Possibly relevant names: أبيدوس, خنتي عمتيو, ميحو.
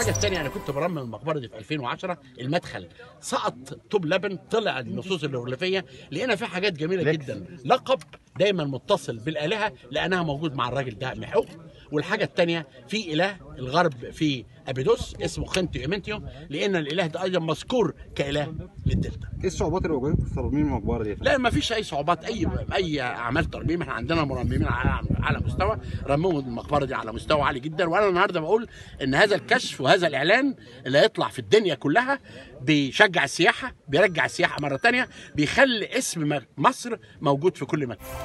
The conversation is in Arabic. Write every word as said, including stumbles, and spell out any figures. الحاجه الثانيه انا كنت برمم المقبره دي في ألفين وعشرة، المدخل سقط طوب لبن، طلع النصوص الريليفيه، لقينا فيها حاجات جميله جدا. لقب دايما متصل بالالهه لانها موجود مع الراجل ده محو. والحاجه الثانيه في اله الغرب في أبيدوس اسمه خنتي عمتيو، لان الاله ده ايضا مذكور كاله للدلتا. ايه الصعوبات اللي موجوده في ترميم المقبره دي؟ لا ما فيش اي صعوبات، اي اي اعمال ترميم، احنا عندنا مرممين على على مستوى، رمموا المقبره دي على مستوى عالي جدا. وانا النهارده بقول ان هذا الكشف وهذا الاعلان اللي هيطلع في الدنيا كلها بيشجع السياحه، بيرجع السياحه مره ثانيه، بيخلي اسم مصر موجود في كل مكان.